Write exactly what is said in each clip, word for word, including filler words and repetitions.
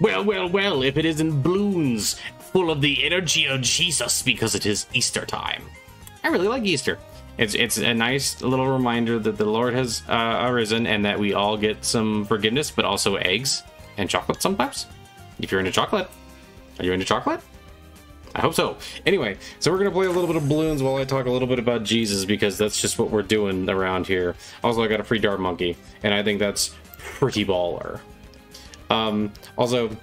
Well, well, well, if it isn't Bloons, full of the energy of Jesus because it is Easter time. I really like Easter. It's, it's a nice little reminder that the Lord has uh, arisen and that we all get some forgiveness, but also eggs and chocolate sometimes. If you're into chocolate. Are you into chocolate? I hope so. Anyway, so we're going to play a little bit of Bloons while I talk a little bit about Jesus, because that's just what we're doing around here. Also, I got a free Dart Monkey, and I think that's pretty baller. Um, also, th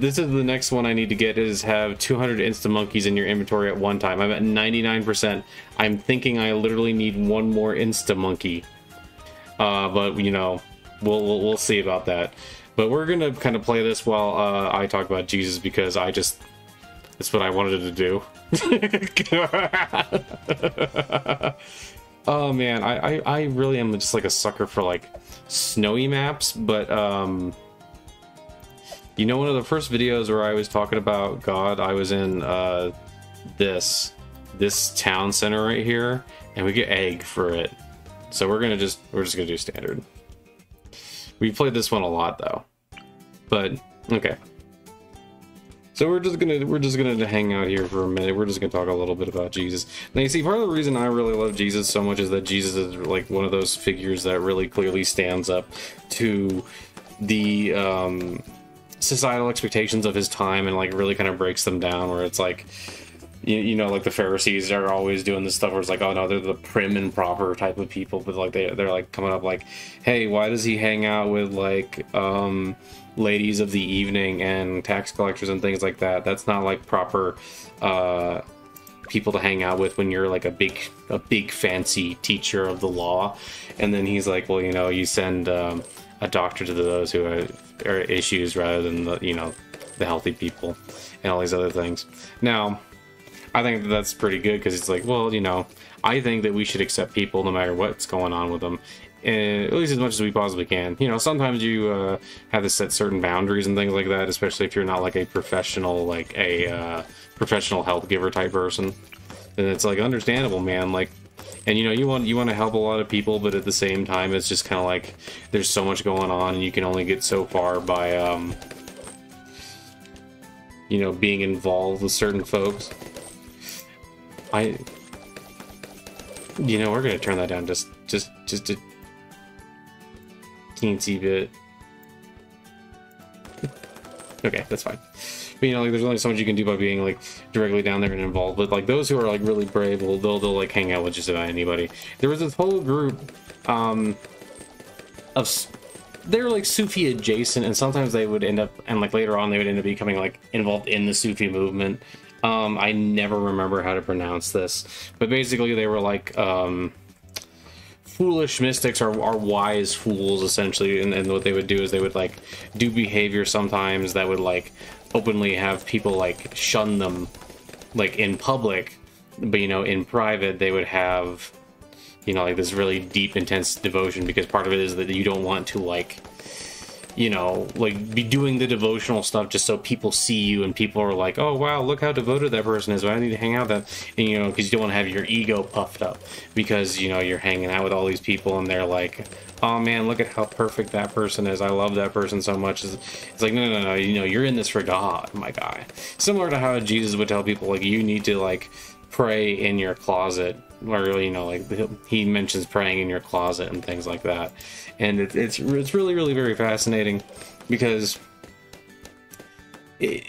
this is the next one I need to get, is have two hundred Insta Monkeys in your inventory at one time. I'm at ninety-nine percent. I'm thinking I literally need one more Insta Monkey. Uh, but, you know, we'll, we'll, we'll see about that. But we're going to kind of play this while uh, I talk about Jesus, because I just... that's what I wanted to do. Oh man, I, I, I really am just like a sucker for like snowy maps, but um, you know, one of the first videos where I was talking about God, I was in uh, this, this town center right here, and we get egg for it. So we're gonna just, we're just gonna do standard. We played this one a lot though, but okay. So we're just gonna we're just gonna hang out here for a minute. We're just gonna talk a little bit about Jesus. Now you see, part of the reason I really love Jesus so much is that Jesus is like one of those figures that really clearly stands up to the um, societal expectations of his time, and like really kind of breaks them down. Where it's like, you, you know, like the Pharisees are always doing this stuff where it's like, oh no, they're the prim and proper type of people, but like they they're like coming up like, hey, why does he hang out with like? Um, ladies of the evening and tax collectors and things like that? That's not like proper uh people to hang out with when you're like a big a big fancy teacher of the law. And then he's like, well, you know, you send um a doctor to those who are, are issues rather than the, you know, the healthy people and all these other things. Now I think that that's pretty good, because it's like, well, you know, I think that we should accept people no matter what's going on with them, at least as much as we possibly can. You know, sometimes you uh, have to set certain boundaries and things like that, especially if you're not like a professional, like a uh, professional help giver type person. And it's like understandable, man. Like, and you know, you want you want to help a lot of people, but at the same time, it's just kind of like there's so much going on, and you can only get so far by, um, you know, being involved with certain folks. I, you know, we're gonna turn that down just, just, just to. Teensy bit. Okay, that's fine. But you know, like there's only so much you can do by being like directly down there and involved. But like those who are like really brave, will they'll they'll like hang out with just about anybody. There was this whole group um of they're like Sufi adjacent, and sometimes they would end up, and like later on they would end up becoming like involved in the Sufi movement. Um I never remember how to pronounce this, but basically they were like um foolish mystics are, are wise fools, essentially, and, and what they would do is they would like do behavior sometimes that would like openly have people like shun them, like in public, but you know, in private they would have, you know, like this really deep intense devotion, because part of it is that you don't want to like, you know, like be doing the devotional stuff just so people see you and people are like, oh wow, look how devoted that person is, I need to hang out with them. And you know, because you don't want to have your ego puffed up, because you know, you're hanging out with all these people and they're like, oh man, look at how perfect that person is, I love that person so much. It's like, no no no, you know, you're in this for God, my guy. Similar to how Jesus would tell people like, you need to like pray in your closet, or you know, like he mentions praying in your closet and things like that. And it, it's it's really really very fascinating, because it,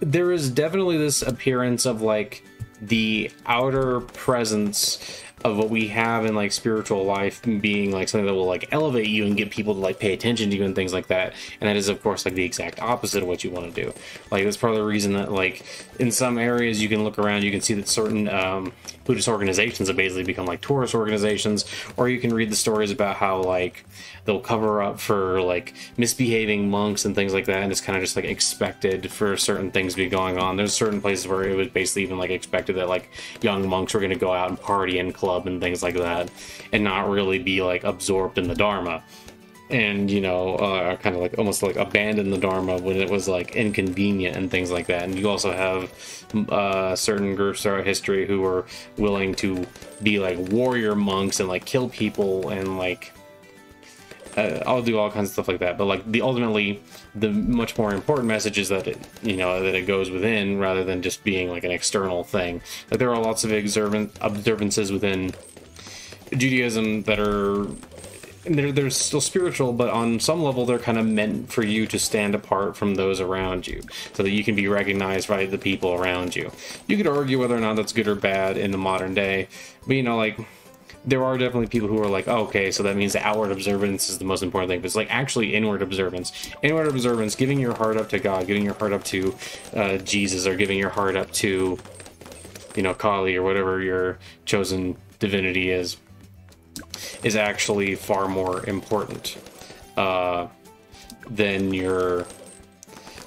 there is definitely this appearance of like the outer presence of what we have in like spiritual life being like something that will like elevate you and get people to like pay attention to you and things like that, and that is of course like the exact opposite of what you want to do. Like that's part of the reason that like in some areas you can look around, you can see that certain um Buddhist organizations have basically become like tourist organizations, or you can read the stories about how like they'll cover up for like misbehaving monks and things like that, and it's kind of just like expected for certain things to be going on. There's certain places where it was basically even like expected that like young monks were going to go out and party and club and things like that, and not really be like absorbed in the Dharma, and you know, uh, kind of like almost like abandon the Dharma when it was like inconvenient and things like that. And you also have uh, certain groups throughout history who were willing to be like warrior monks and like kill people and like uh, I'll do all kinds of stuff like that. But like the ultimately, the much more important message is that it, you know, that it goes within rather than just being like an external thing. Like there are lots of observant observances within Judaism that are they're they're still spiritual, but on some level they're kind of meant for you to stand apart from those around you, so that you can be recognized by the people around you. You could argue whether or not that's good or bad in the modern day, but you know, like there are definitely people who are like, oh, okay, so that means the outward observance is the most important thing, but it's like actually inward observance. Inward observance, giving your heart up to God, giving your heart up to uh, Jesus, or giving your heart up to, you know, Kali or whatever your chosen divinity is, is actually far more important uh, than your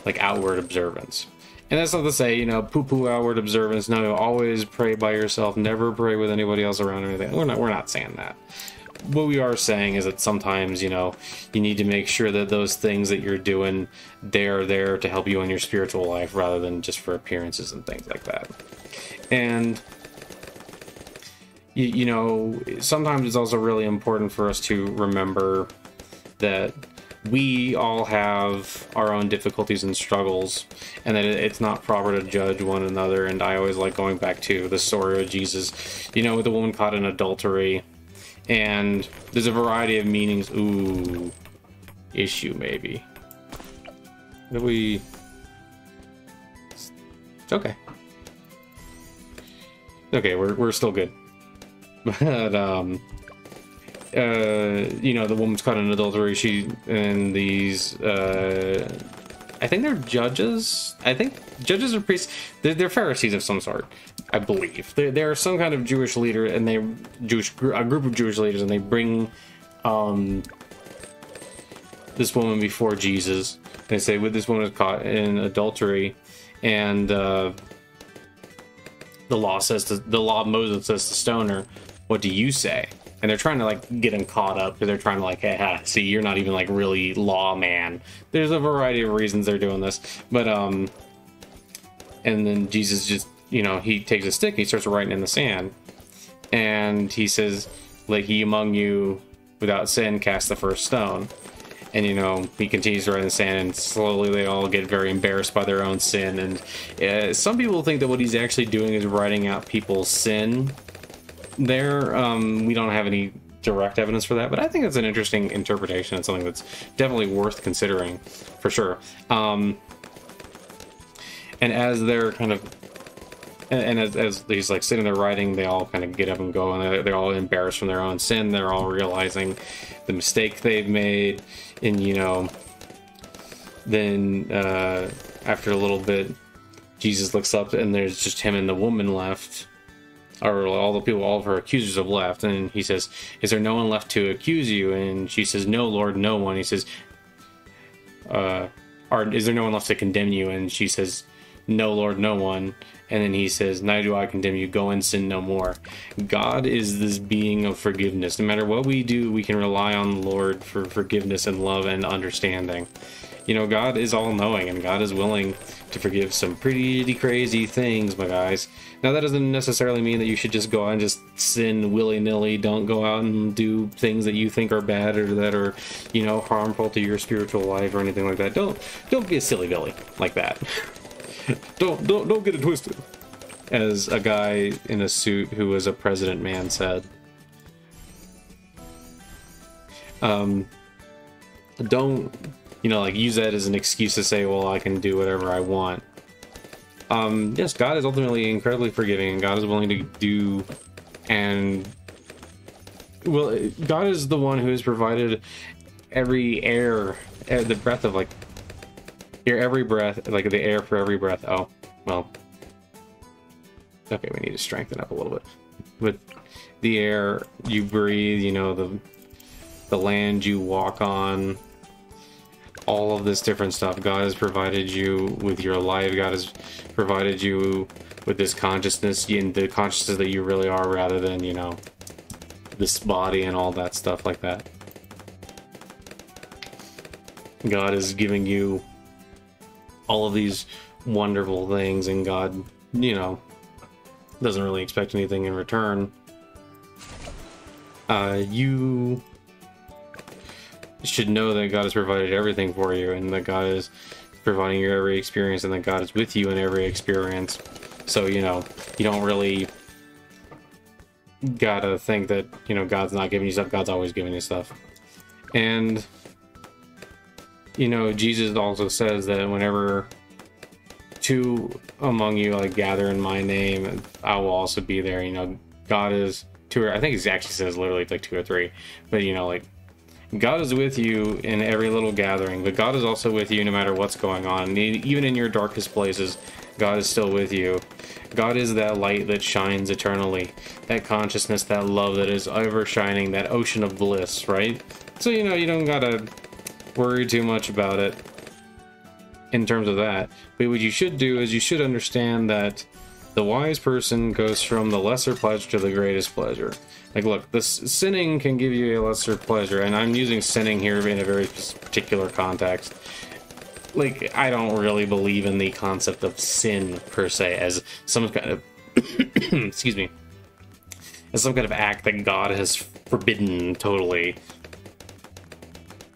like outward observance. And that's not to say, you know, poo-poo outward observance. No, always pray by yourself. Never pray with anybody else around or anything. We're not, we're not saying that. What we are saying is that sometimes, you know, you need to make sure that those things that you're doing, they're there to help you in your spiritual life rather than just for appearances and things like that. And, you, you know, sometimes it's also really important for us to remember that we all have our own difficulties and struggles, and that it's not proper to judge one another. And I always like going back to the story of Jesus, you know, with the woman caught in adultery. And there's a variety of meanings. Ooh, issue maybe. Did we? It's okay. Okay, we're we're still good. But um. Uh, you know, the woman's caught in adultery, she, and these, uh, I think they're judges, I think judges or priests, they're, they're Pharisees of some sort, I believe. They're, they're some kind of Jewish leader, and they, Jewish, a group of Jewish leaders, and they bring, um, this woman before Jesus, and they say, well, this woman is caught in adultery, and, uh, the law says, to, the law of Moses says to stone her, what do you say? And they're trying to, like, get him caught up, because they're trying to, like, hey, ha, see, you're not even, like, really law man. There's a variety of reasons they're doing this. But, um, and then Jesus just, you know, he takes a stick, and he starts writing in the sand. And he says, let he among you without sin cast the first stone. And, you know, he continues to write in the sand, and slowly they all get very embarrassed by their own sin. And uh, some people think that what he's actually doing is writing out people's sin. There, um, we don't have any direct evidence for that, but I think it's an interesting interpretation and something that's definitely worth considering, for sure. Um, and as they're kind of, and, and as, as he's like sitting there writing, they all kind of get up and go, and they're, they're all embarrassed from their own sin. They're all realizing the mistake they've made, and you know, then uh, after a little bit, Jesus looks up, and there's just him and the woman left. Or all the people, all of her accusers have left. And he says, is there no one left to accuse you? And she says, no, Lord, no one. He says, uh, or is there no one left to condemn you? And she says, no, Lord, no one. And then he says, neither do I condemn you. Go and sin no more. God is this being of forgiveness. No matter what we do, we can rely on the Lord for forgiveness and love and understanding. You know, God is all-knowing, and God is willing to forgive some pretty crazy things, my guys. Now, that doesn't necessarily mean that you should just go out and just sin willy-nilly. Don't go out and do things that you think are bad or that are, you know, harmful to your spiritual life or anything like that. Don't don't be a silly billy like that. don't, don't, don't get it twisted. As a guy in a suit who was a president man said. Um, don't... You know, like, use that as an excuse to say, well, I can do whatever I want. Um, yes, God is ultimately incredibly forgiving, and God is willing to do, and... Well, God is the one who has provided every air, the breath of, like... Your every breath, like, the air for every breath. Oh, well... Okay, we need to strengthen up a little bit. With the air you breathe, you know, the, the land you walk on... All of this different stuff. God has provided you with your life. God has provided you with this consciousness, and the consciousness that you really are, rather than, you know, this body and all that stuff like that. God is giving you all of these wonderful things, and God, you know, doesn't really expect anything in return. Uh, you... you should know that God has provided everything for you, and that God is providing you every experience, and that God is with you in every experience. So, you know, you don't really gotta think that, you know, God's not giving you stuff. God's always giving you stuff. And, you know, Jesus also says that whenever two among you, like, gather in my name, I will also be there. You know, God is two, or I think he actually says literally like two or three, but, you know, like, God is with you in every little gathering, but God is also with you no matter what's going on. Even in your darkest places, God is still with you. God is that light that shines eternally, that consciousness, that love that is ever shining, that ocean of bliss, right? So, you know, you don't gotta worry too much about it in terms of that. But what you should do is you should understand that the wise person goes from the lesser pleasure to the greatest pleasure. Like, look, this sinning can give you a lesser pleasure, and I'm using sinning here in a very particular context. Like, I don't really believe in the concept of sin, per se, as some kind of, excuse me, as some kind of act that God has forbidden totally.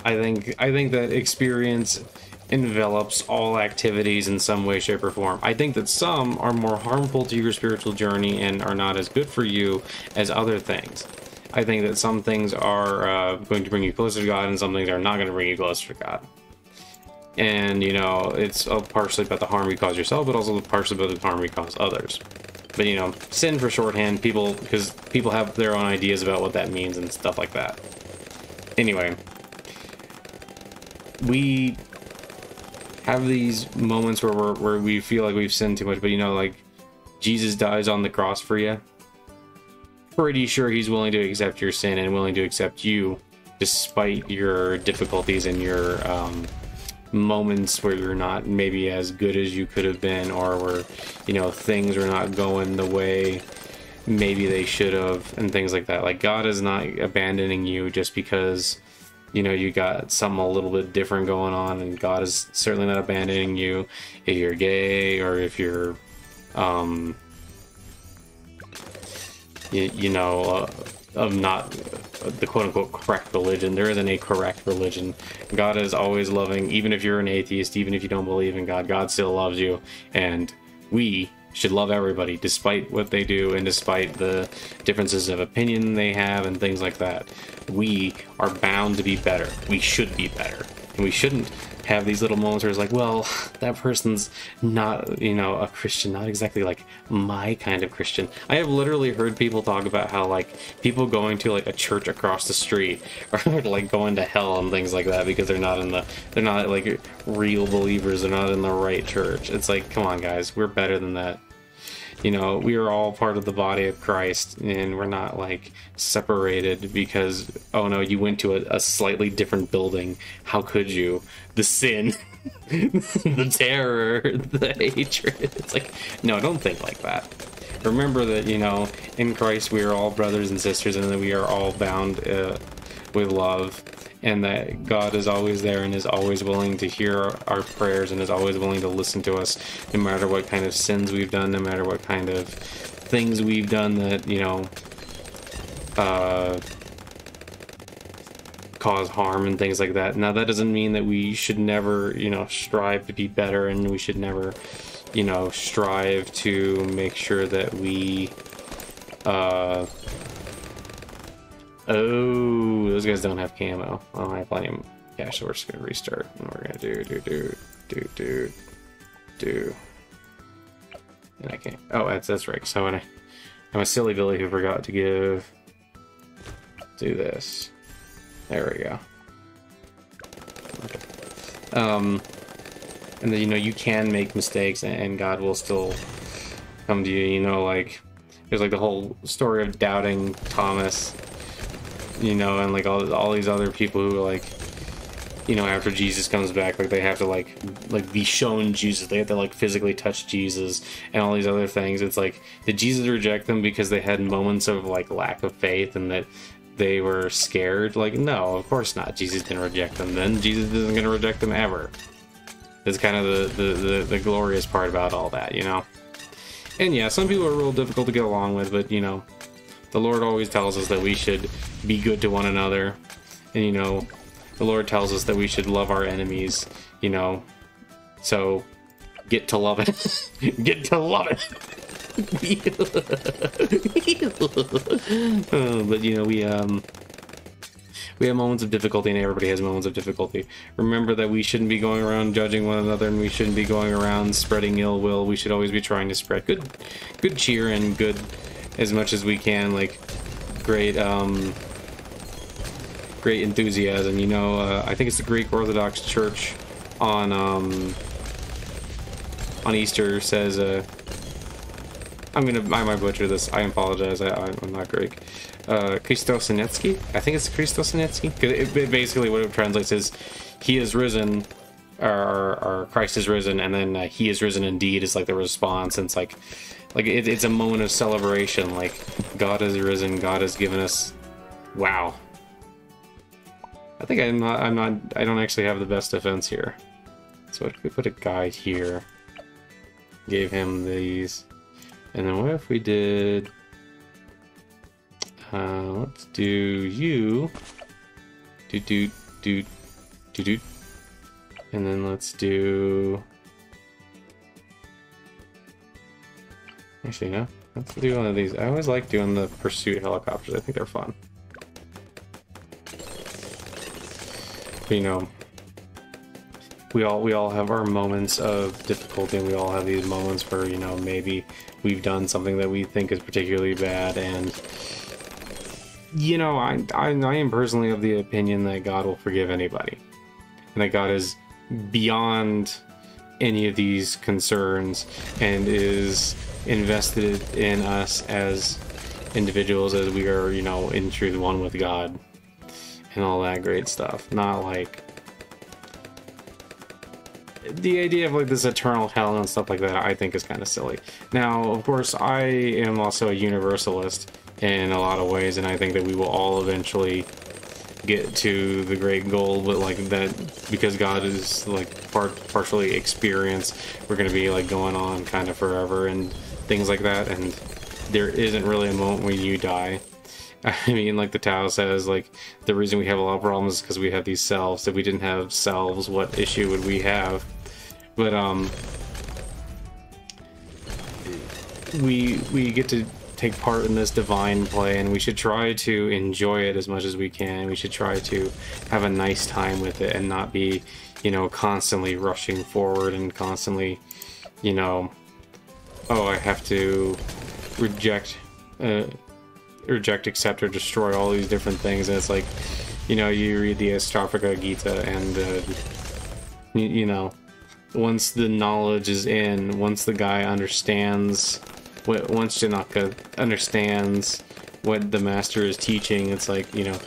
I think, I think that experience envelops all activities in some way, shape, or form. I think that some are more harmful to your spiritual journey and are not as good for you as other things. I think that some things are uh, going to bring you closer to God, and some things are not going to bring you closer to God. And, you know, it's partially about the harm you cause yourself, but also partially about the harm you cause others. But, you know, sin for shorthand, people, because people have their own ideas about what that means and stuff like that. Anyway, we have these moments where we're, where we feel like we've sinned too much, but, you know, like, Jesus dies on the cross for you. Pretty sure he's willing to accept your sin and willing to accept you despite your difficulties and your um, moments where you're not maybe as good as you could have been, or where, you know, things are not going the way maybe they should have, and things like that. Like, God is not abandoning you just because, you know, you got something a little bit different going on, and God is certainly not abandoning you if you're gay, or if you're, um, you, you know, uh, of not the quote-unquote correct religion. There isn't a correct religion. God is always loving, even if you're an atheist, even if you don't believe in God, God still loves you, and we should love everybody despite what they do and despite the differences of opinion they have and things like that. We are bound to be better. We should be better. And we shouldn't have these little moments where it's like, well, that person's not, you know, a Christian, not exactly like my kind of Christian. I have literally heard people talk about how, like, people going to, like, a church across the street are, like, going to hell and things like that because they're not in the, they're not, like, real believers. They're not in the right church. It's like, come on, guys, we're better than that. You know, we are all part of the body of Christ, and we're not, like, separated because, oh no, you went to a, a slightly different building. How could you? The sin, the terror, the hatred. It's like, no, don't think like that. Remember that, you know, in Christ we are all brothers and sisters, and that we are all bound uh, with love, and that God is always there and is always willing to hear our prayers and is always willing to listen to us, no matter what kind of sins we've done, no matter what kind of things we've done that, you know, uh, cause harm and things like that. Now, that doesn't mean that we should never, you know, strive to be better, and we should never, you know, strive to make sure that we, uh... Oh, those guys don't have camo. Oh, I have plenty of cash, so we're just gonna restart, and we're gonna do, do, do, do, do, do. And I can't. Oh, that's, that's right. So when I, I'm a silly Billy who forgot to give. Do this. There we go. Okay. Um, and then, you know, you can make mistakes, and God will still come to you. You know, like, there's, like, the whole story of doubting Thomas. You know, and, like, all, all these other people who, like, you know, after Jesus comes back, like, they have to, like, like, be shown Jesus. They have to, like, physically touch Jesus and all these other things. It's like, did Jesus reject them because they had moments of, like, lack of faith and that they were scared? Like, no, of course not. Jesus didn't reject them then. Jesus isn't going to reject them ever. That's kind of the, the, the, the glorious part about all that, you know? And, yeah, some people are real difficult to get along with, but, you know, the Lord always tells us that we should be good to one another, and, you know, the Lord tells us that we should love our enemies, you know, so get to love it. Get to love it. Oh, but you know, we um we have moments of difficulty, and everybody has moments of difficulty. Remember that we shouldn't be going around judging one another, and we shouldn't be going around spreading ill will. We should always be trying to spread good good cheer and good as much as we can, like great um great enthusiasm, you know. uh, I think it's the Greek Orthodox Church on um on Easter says, uh I'm gonna, I might butcher this. I apologize. I, I'm not Greek. Uh, Christosinetsky? I think it's Christosinetsky. It, it basically, what it translates is, "He is risen," or, or "Christ is risen," and then uh, "He is risen indeed" is like the response. And it's like, like it, it's a moment of celebration. Like God is risen. God has given us. Wow. I think I'm not. I'm not. I don't actually have the best defense here. So if we put a guy here, gave him these. And then what if we did, uh, let's do you, do, do, do, do, do, and then let's do, actually no, let's do one of these. I always like doing the pursuit helicopters. I think they're fun. But, you know, we all, we all have our moments of difficulty, and we all have these moments where, you know, maybe we've done something that we think is particularly bad, and, you know, I, I, I am personally of the opinion that God will forgive anybody, and that God is beyond any of these concerns, and is invested in us as individuals, as we are, you know, in truth one with God, and all that great stuff. Not like the idea of like this eternal hell and stuff like that, I think is kind of silly. Now, of course, I am also a universalist in a lot of ways, and I think that we will all eventually get to the great goal, but like that, because God is like part partially experienced, we're going to be like going on kind of forever and things like that, and there isn't really a moment when you die. I mean, like the Tao says, like, the reason we have a lot of problems is because we have these selves. If we didn't have selves, what issue would we have? But, um... We, we get to take part in this divine play, and we should try to enjoy it as much as we can. And we should try to have a nice time with it and not be, you know, constantly rushing forward and constantly, you know... Oh, I have to reject... Uh, reject, accept, or destroy all these different things, and it's like, you know, you read the Bhagavad Gita, and, uh, you, you know, once the knowledge is in, once the guy understands, what, once Janaka understands what the master is teaching, it's like, you know,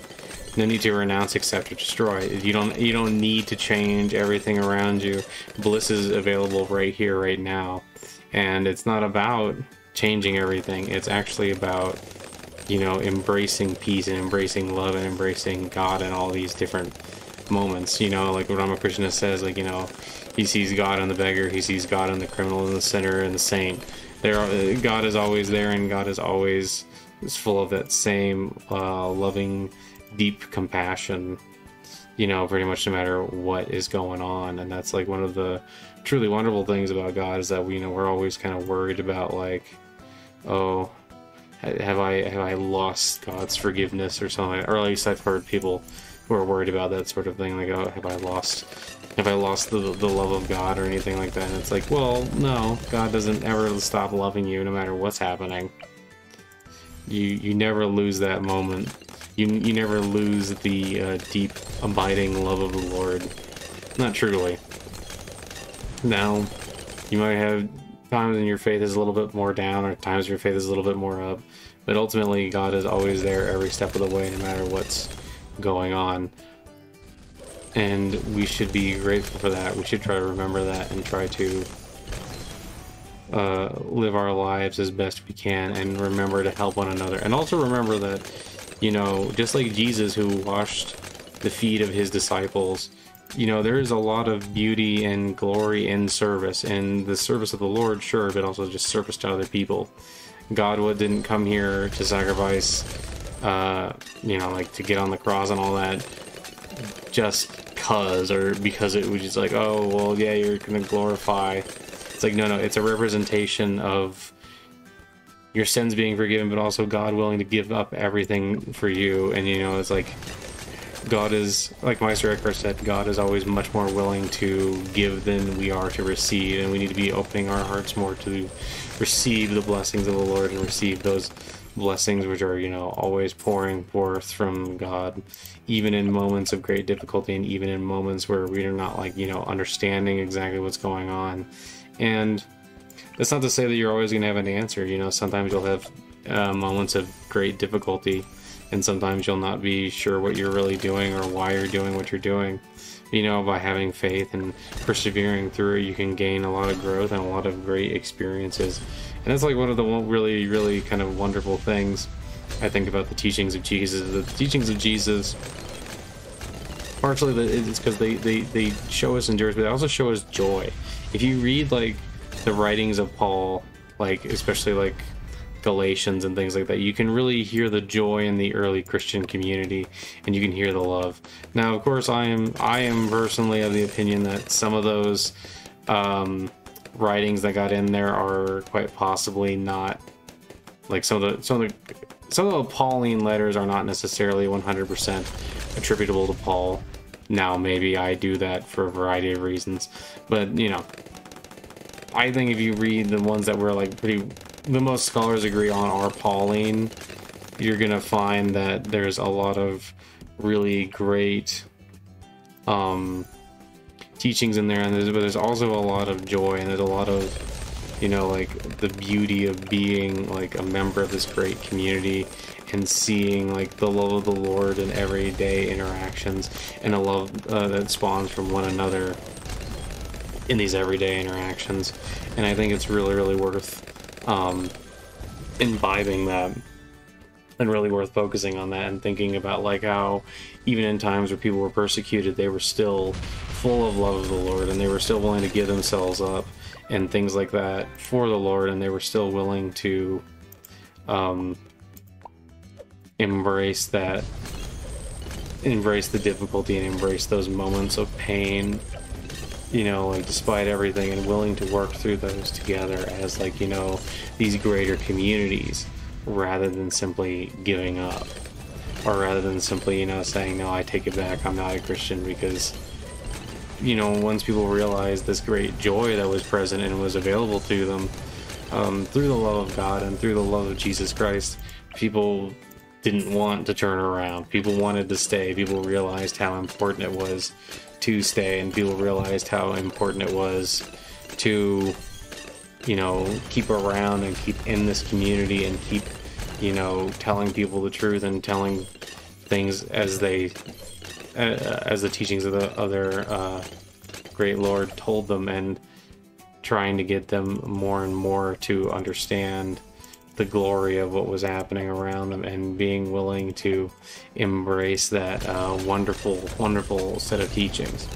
no need to renounce, accept, or destroy. You don't, you don't need to change everything around you. Bliss is available right here, right now, and it's not about changing everything. It's actually about, you know, embracing peace and embracing love and embracing God in all these different moments. You know, like Ramakrishna says, like, you know, he sees God in the beggar, he sees God in the criminal and the sinner and the saint. There, are, God is always there, and God is always is full of that same uh, loving, deep compassion, you know, pretty much no matter what is going on. And that's like one of the truly wonderful things about God, is that we, you know, we're always kind of worried about like, oh, Have I have I lost God's forgiveness or something? Or at least I've heard people who are worried about that sort of thing. Like, oh, have I lost have I lost the the love of God or anything like that? And it's like, well, no, God doesn't ever stop loving you, no matter what's happening. You you never lose that moment. You you never lose the uh, deep, abiding love of the Lord. Not truly. Now, you might have times when your faith is a little bit more down, or times when your faith is a little bit more up, but ultimately God is always there every step of the way, no matter what's going on, and we should be grateful for that. We should try to remember that and try to uh, live our lives as best we can, and remember to help one another, and also remember that, you know, just like Jesus, who washed the feet of his disciples, you know, there is a lot of beauty and glory in service, and the service of the Lord, sure, but also just service to other people. God didn't come here to sacrifice, uh, you know, like to get on the cross and all that just cause, or because it was just like, oh, well, yeah, you're gonna glorify. It's like, no, no, it's a representation of your sins being forgiven, but also God willing to give up everything for you. And, you know, it's like, God is, like Meister Eckhart said, God is always much more willing to give than we are to receive, and we need to be opening our hearts more to receive the blessings of the Lord and receive those blessings which are, you know, always pouring forth from God, even in moments of great difficulty and even in moments where we are not, like, you know, understanding exactly what's going on. And that's not to say that you're always going to have an answer. You know, sometimes you'll have uh, moments of great difficulty, and sometimes you'll not be sure what you're really doing or why you're doing what you're doing. You know, by having faith and persevering through it, you can gain a lot of growth and a lot of great experiences. And that's like one of the really, really kind of wonderful things I think about the teachings of Jesus. The teachings of Jesus, partially it's because they, they, they show us endurance, but they also show us joy. If you read, like, the writings of Paul, like, especially, like, Galatians and things like that, you can really hear the joy in the early Christian community, and you can hear the love. Now, of course, I am I am personally of the opinion that some of those um, writings that got in there are quite possibly not, like, some of the some of the some of the Pauline letters are not necessarily one hundred percent attributable to Paul. Now, maybe I do that for a variety of reasons, but, you know, I think if you read the ones that were, like, pretty, the most scholars agree on are Pauline, you're gonna find that there's a lot of really great um, teachings in there, and there's, but there's also a lot of joy, and there's a lot of, you know, like, the beauty of being, like, a member of this great community and seeing, like, the love of the Lord in everyday interactions, and a love uh, that spawns from one another in these everyday interactions. And I think it's really, really worth um, imbibing that, and really worth focusing on that, and thinking about, like, how even in times where people were persecuted, they were still full of love of the Lord, and they were still willing to give themselves up and things like that for the Lord, and they were still willing to um, embrace that, embrace the difficulty and embrace those moments of pain, you know, like, despite everything, and willing to work through those together as, like, you know, these greater communities, rather than simply giving up, or rather than simply, you know, saying, no, I take it back, I'm not a Christian. Because, you know, once people realized this great joy that was present and was available to them um, through the love of God and through the love of Jesus Christ, people didn't want to turn around. People wanted to stay. People realized how important it was to stay, and people realized how important it was to, you know, keep around and keep in this community and keep, you know, telling people the truth and telling things as they, as the teachings of the other uh, great Lord told them, and trying to get them more and more to understand the glory of what was happening around them, and being willing to embrace that uh, wonderful, wonderful set of teachings.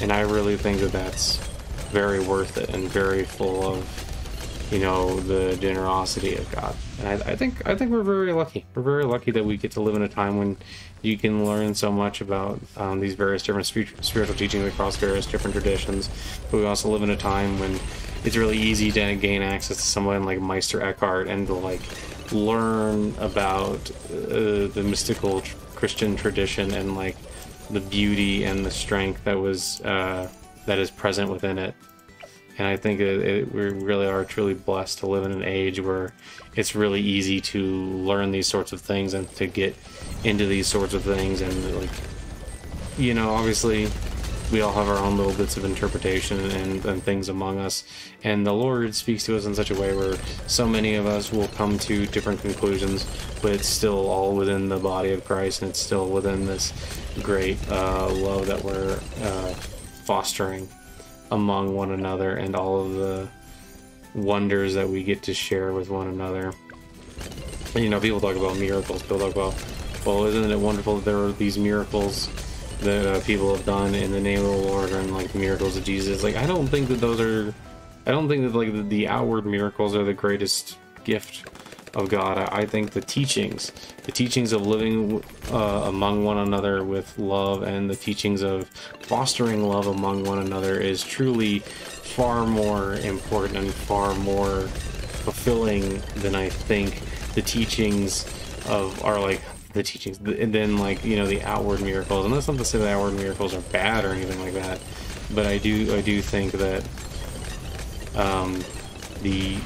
And I really think that that's very worth it, and very full of, you know, the generosity of God. And I, I think I think we're very lucky. We're very lucky that we get to live in a time when you can learn so much about um, these various different spiritual teachings across various different traditions. But we also live in a time when it's really easy to gain access to someone like Meister Eckhart, and to, like, learn about uh, the mystical tr Christian tradition, and, like, the beauty and the strength that was uh, that is present within it. And I think it, it, we really are truly blessed to live in an age where it's really easy to learn these sorts of things and to get into these sorts of things. And, like, you know, obviously, we all have our own little bits of interpretation and, and things among us, and the Lord speaks to us in such a way where so many of us will come to different conclusions, but it's still all within the body of Christ, and it's still within this great uh, love that we're uh, fostering among one another, and all of the wonders that we get to share with one another. You know, people talk about miracles, people talk about, well, isn't it wonderful that there are these miracles that uh, people have done in the name of the Lord, and, like, the miracles of Jesus. Like, I don't think that those are, I don't think that, like, the, the outward miracles are the greatest gift of God. I, I think the teachings, the teachings of living uh, among one another with love, and the teachings of fostering love among one another is truly far more important and far more fulfilling than I think the teachings of are like the teachings and then like, you know, the outward miracles. And that's not to say that outward miracles are bad or anything like that, but I do I do think that um, the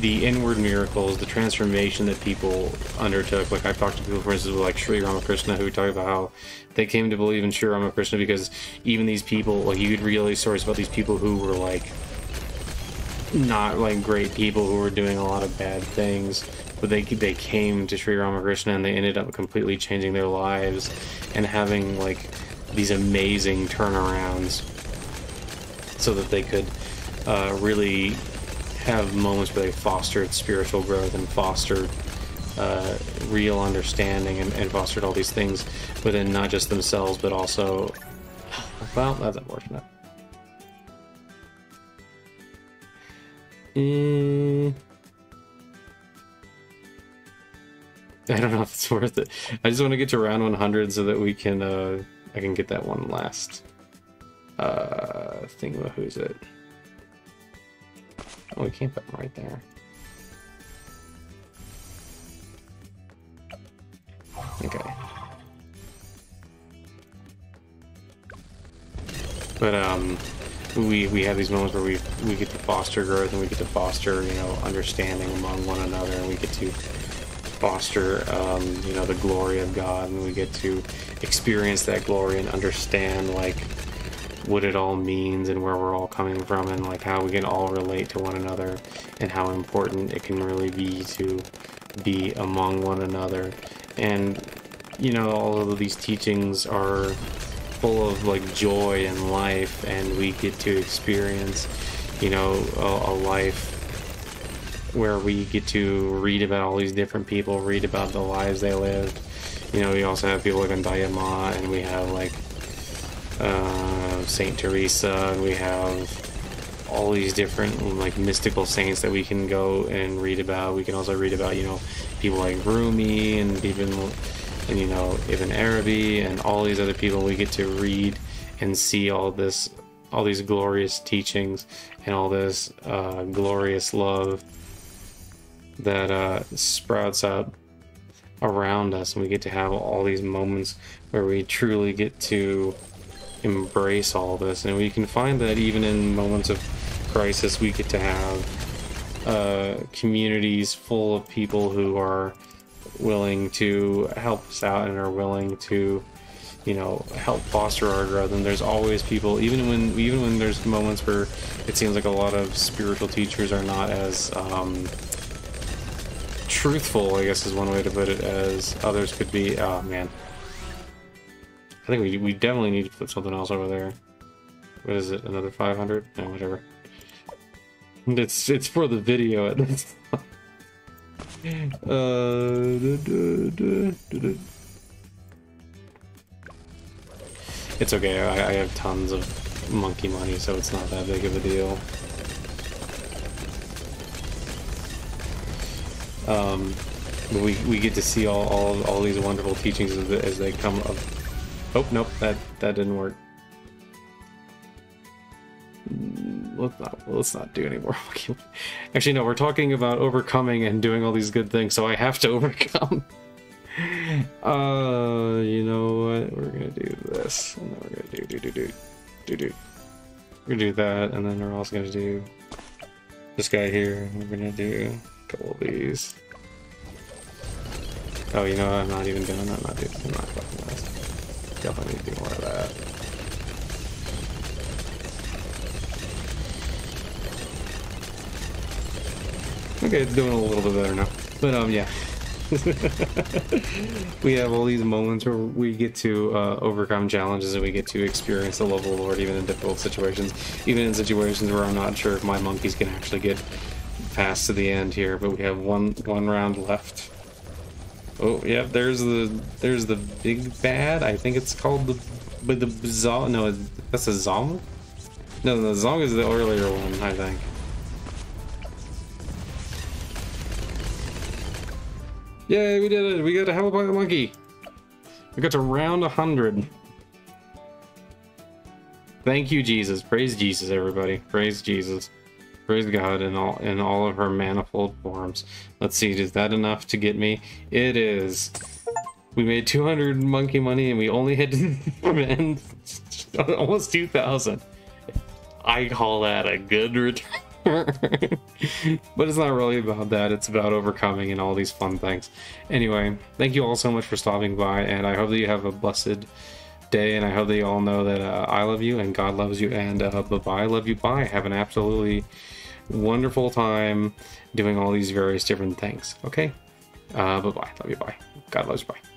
the inward miracles, the transformation that people undertook, like I've talked to people, for instance, like Sri Ramakrishna, who talked about how they came to believe in Sri Ramakrishna because even these people, like you could read all these stories about these people who were like not like great people, who were doing a lot of bad things, but they they came to Sri Ramakrishna and they ended up completely changing their lives and having like these amazing turnarounds, so that they could uh, really have moments where they fostered spiritual growth and fostered uh, real understanding and, and fostered all these things within not just themselves but also, well, that's unfortunate. Mm. I don't know if it's worth it. I just want to get to round one hundred so that we can, uh, I can get that one last uh, thing. Who's it? Oh, we can't put them right there. Okay. But, um, we, we have these moments where we, we get to foster growth and we get to foster, you know, understanding among one another, and we get to foster um, you know, the glory of God, and we get to experience that glory and understand like what it all means and where we're all coming from and like how we can all relate to one another and how important it can really be to be among one another. And you know, all of these teachings are full of like joy and life, and we get to experience, you know, a, a life where we get to read about all these different people, read about the lives they lived. You know, we also have people like Anandamayi Ma, and we have like uh, Saint Teresa, and we have all these different like mystical saints that we can go and read about. We can also read about, you know, people like Rumi and even, and you know, Ibn Arabi and all these other people. We get to read and see all this, all these glorious teachings and all this uh, glorious love that uh, sprouts up around us, and we get to have all these moments where we truly get to embrace all this. And we can find that even in moments of crisis, we get to have uh, communities full of people who are willing to help us out and are willing to, you know, help foster our growth. And there's always people, even when even when there's moments where it seems like a lot of spiritual teachers are not as um, truthful, I guess is one way to put it, as others could be. Oh man, I think we, we definitely need to put something else over there. What is it, another five hundred? No, whatever, it's it's for the video at this point. Uh, da, da, da, da, da. It's okay, I, I have tons of monkey money, so it's not that big of a deal. Um, but we, we get to see all, all, all these wonderful teachings as, as they come up. Oh, nope, that, that didn't work. Let's not, let's not do any more. Actually, no, we're talking about overcoming and doing all these good things, so I have to overcome. Uh, you know what? We're gonna do this, and then we're gonna do, do, do, do, do, do. We're gonna do that, and then we're also gonna do this guy here. We're gonna do couple of these. Oh, you know, I'm not even doing that. I'm not doing I'm not fucking this. Definitely need to do more of that. Okay, it's doing a little bit better now. But, um, yeah. We have all these moments where we get to uh, overcome challenges, and we get to experience the love of the Lord even in difficult situations. Even in situations where I'm not sure if my monkeys can actually get past to the end here, but we have one one round left. Oh, yeah, there's the there's the big bad. I think it's called the but the Zong. No, that's a Zong. No, the Zong is the earlier one, I think. Yay, we did it! We got to help out the monkey! We got to round one hundred. Thank you, Jesus. Praise Jesus, everybody. Praise Jesus. Praise God in all in all of her manifold forms. Let's see, is that enough to get me? It is. We made two hundred monkey money and we only hit almost two thousand. I call that a good return. But it's not really about that, it's about overcoming and all these fun things. Anyway, thank you all so much for stopping by, and I hope that you have a blessed day, and I hope that you all know that uh, I love you and God loves you, and uh, bye-bye, I love you, bye. Have an absolutely wonderful time doing all these various different things, okay? Uh, bye-bye, love you, bye. God loves you, bye.